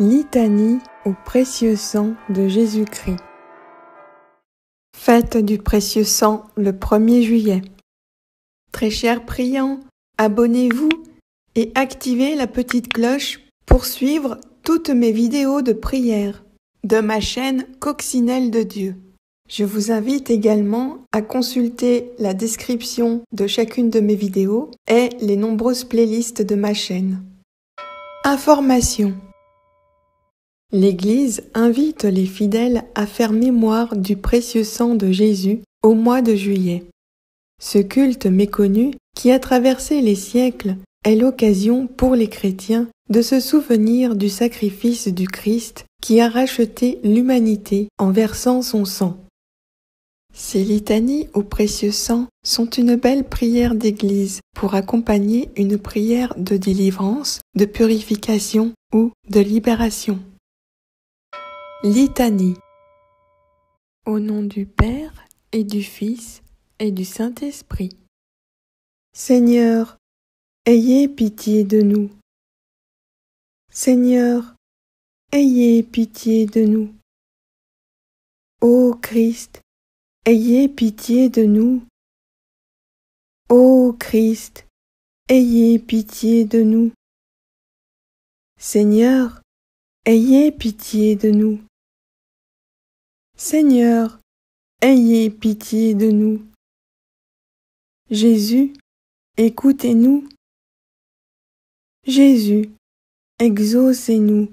Litanie au précieux sang de Jésus-Christ. Fête du précieux sang le 1er juillet. Très chers priants, abonnez-vous et activez la petite cloche pour suivre toutes mes vidéos de prière de ma chaîne Coccinelle de Dieu. Je vous invite également à consulter la description de chacune de mes vidéos et les nombreuses playlists de ma chaîne. Information. L'Église invite les fidèles à faire mémoire du précieux sang de Jésus au mois de juillet. Ce culte méconnu qui a traversé les siècles est l'occasion pour les chrétiens de se souvenir du sacrifice du Christ qui a racheté l'humanité en versant son sang. Ces litanies au précieux sang sont une belle prière d'église pour accompagner une prière de délivrance, de purification ou de libération. Litanie. Au nom du Père et du Fils et du Saint-Esprit. Seigneur, ayez pitié de nous. Seigneur, ayez pitié de nous. Ô Christ, ayez pitié de nous. Ô Christ, ayez pitié de nous. Seigneur, ayez pitié de nous. Seigneur, ayez pitié de nous. Jésus, écoutez-nous. Jésus, exaucez-nous.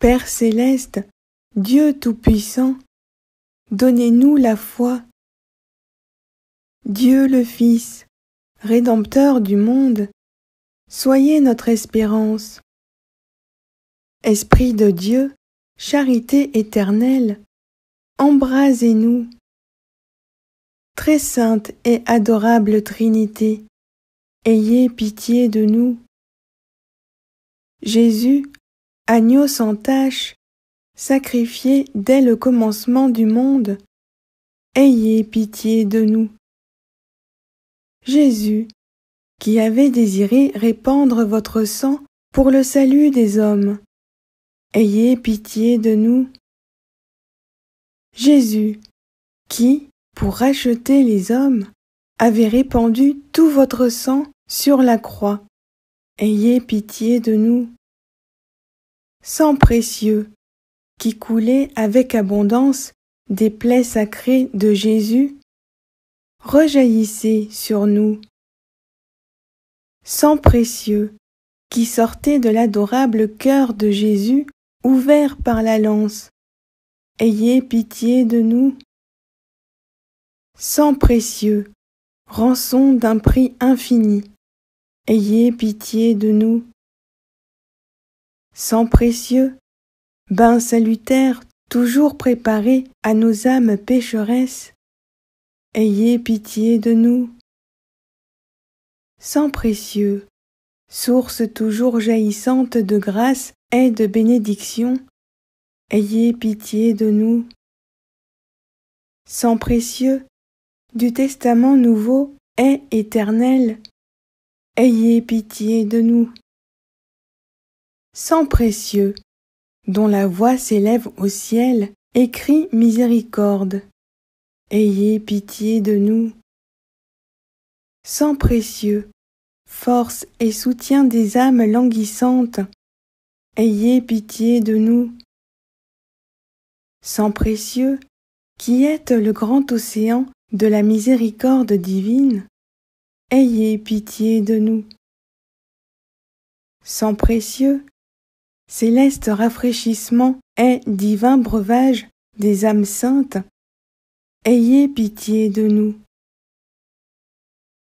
Père céleste, Dieu tout-puissant, donnez-nous la foi. Dieu le Fils, Rédempteur du monde, soyez notre espérance. Esprit de Dieu, charité éternelle, embrasez-nous. Très sainte et adorable Trinité, ayez pitié de nous. Jésus, agneau sans tache, sacrifié dès le commencement du monde, ayez pitié de nous. Jésus, qui avez désiré répandre votre sang pour le salut des hommes, ayez pitié de nous. Jésus, qui, pour racheter les hommes, avez répandu tout votre sang sur la croix, ayez pitié de nous. Sang précieux, qui coulait avec abondance des plaies sacrées de Jésus, rejaillissez sur nous. Sang précieux, qui sortait de l'adorable cœur de Jésus ouvert par la lance, ayez pitié de nous. Sang précieux, rançon d'un prix infini, ayez pitié de nous. Sang précieux, bain salutaire toujours préparé à nos âmes pécheresses, ayez pitié de nous. Sang précieux, source toujours jaillissante de grâce et de bénédiction, ayez pitié de nous. Sang précieux, du testament nouveau et éternel, ayez pitié de nous. Sang précieux, dont la voix s'élève au ciel et crie miséricorde, ayez pitié de nous. Sang précieux, force et soutien des âmes languissantes, ayez pitié de nous. Sang précieux, qui êtes le grand océan de la miséricorde divine, ayez pitié de nous. Sang précieux, céleste rafraîchissement et divin breuvage des âmes saintes, ayez pitié de nous.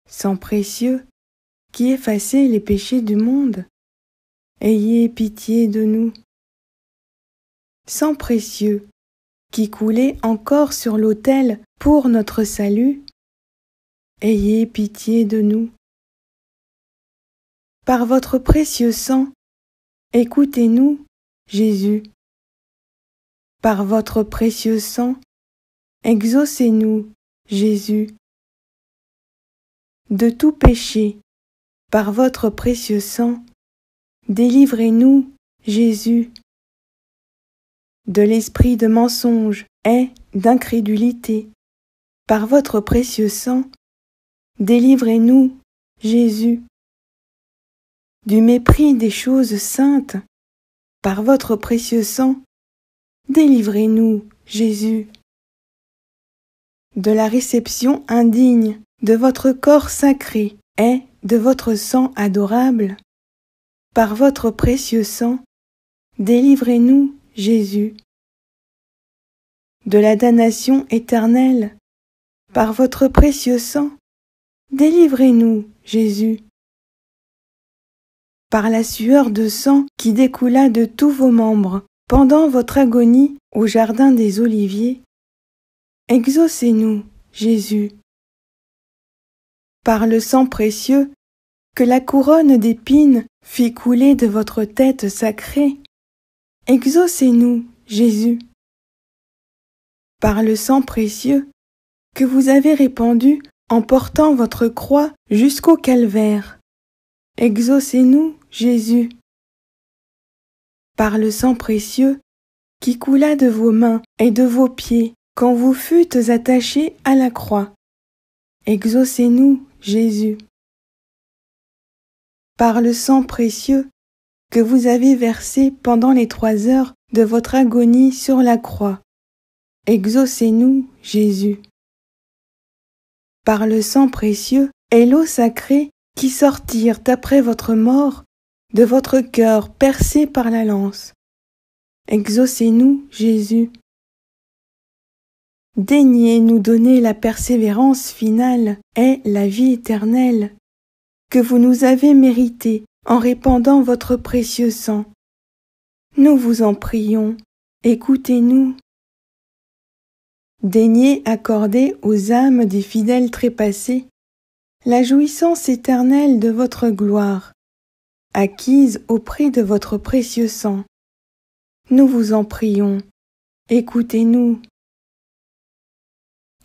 Sang précieux, qui effacez les péchés du monde, ayez pitié de nous. Sang précieux, qui coulait encore sur l'autel pour notre salut, ayez pitié de nous. Par votre précieux sang, écoutez-nous, Jésus. Par votre précieux sang, exaucez-nous, Jésus. De tout péché, par votre précieux sang, délivrez-nous, Jésus, de l'esprit de mensonge et d'incrédulité, par votre précieux sang, délivrez-nous, Jésus, du mépris des choses saintes, par votre précieux sang, délivrez-nous, Jésus, de la réception indigne de votre corps sacré et de votre sang adorable, par votre précieux sang, délivrez-nous, Jésus, de la damnation éternelle, par votre précieux sang, délivrez-nous, Jésus, par la sueur de sang qui découla de tous vos membres pendant votre agonie au jardin des Oliviers, exaucez-nous, Jésus, par le sang précieux que la couronne d'épines fit couler de votre tête sacrée, exaucez-nous, Jésus, par le sang précieux que vous avez répandu en portant votre croix jusqu'au calvaire, exaucez-nous, Jésus, par le sang précieux qui coula de vos mains et de vos pieds quand vous fûtes attachés à la croix, exaucez-nous, Jésus, par le sang précieux que vous avez versé pendant les 3 heures de votre agonie sur la croix, exaucez-nous, Jésus, par le sang précieux et l'eau sacrée qui sortirent après votre mort de votre cœur percé par la lance, exaucez-nous, Jésus, daignez nous donner la persévérance finale et la vie éternelle que vous nous avez méritée en répandant votre précieux sang. Nous vous en prions, écoutez-nous. Daignez accorder aux âmes des fidèles trépassés la jouissance éternelle de votre gloire, acquise au prix de votre précieux sang. Nous vous en prions, écoutez-nous.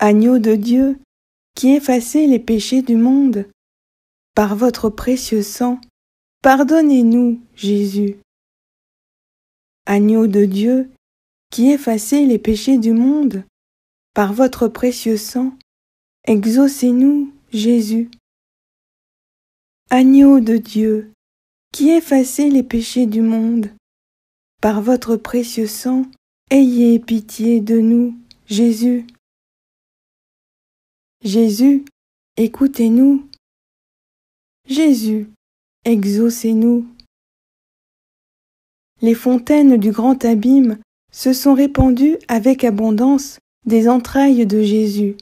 Agneau de Dieu, qui effacez les péchés du monde, par votre précieux sang, pardonnez-nous, Jésus. Agneau de Dieu, qui effacez les péchés du monde, par votre précieux sang, exaucez-nous, Jésus. Agneau de Dieu, qui effacez les péchés du monde, par votre précieux sang, ayez pitié de nous, Jésus. Jésus, écoutez-nous. Jésus, exaucez-nous. Les fontaines du grand abîme se sont répandues avec abondance des entrailles de Jésus,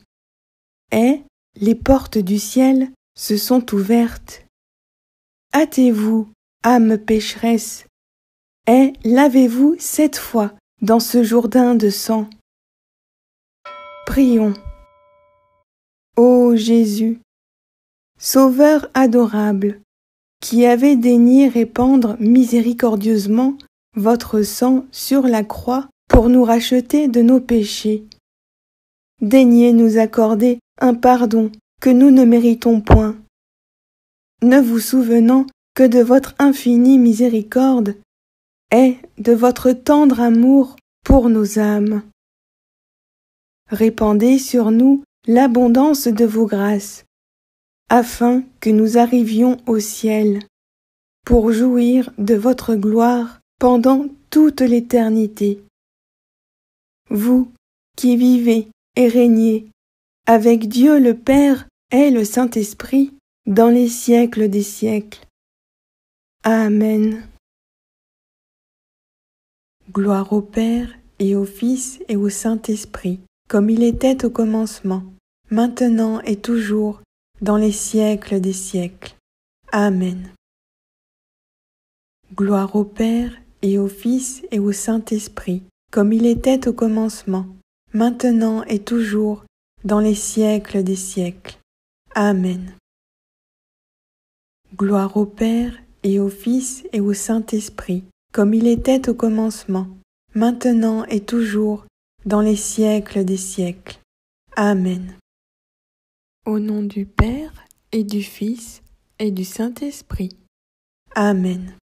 et les portes du ciel se sont ouvertes. Hâtez-vous, âme pécheresse, et lavez-vous 7 fois dans ce jourdain de sang. Prions. Ô Jésus, Sauveur adorable, qui avez daigné répandre miséricordieusement votre sang sur la croix pour nous racheter de nos péchés, daignez nous accorder un pardon que nous ne méritons point. Ne vous souvenant que de votre infinie miséricorde et de votre tendre amour pour nos âmes, répandez sur nous l'abondance de vos grâces, afin que nous arrivions au ciel, pour jouir de votre gloire pendant toute l'éternité. Vous qui vivez et régnez avec Dieu le Père et le Saint-Esprit dans les siècles des siècles. Amen. Gloire au Père et au Fils et au Saint-Esprit, comme il était au commencement, maintenant et toujours, dans les siècles des siècles. Amen. Gloire au Père et au Fils et au Saint-Esprit, comme il était au commencement, maintenant et toujours, dans les siècles des siècles. Amen. Gloire au Père et au Fils et au Saint-Esprit, comme il était au commencement, maintenant et toujours, dans les siècles des siècles. Amen. Au nom du Père, et du Fils, et du Saint-Esprit. Amen.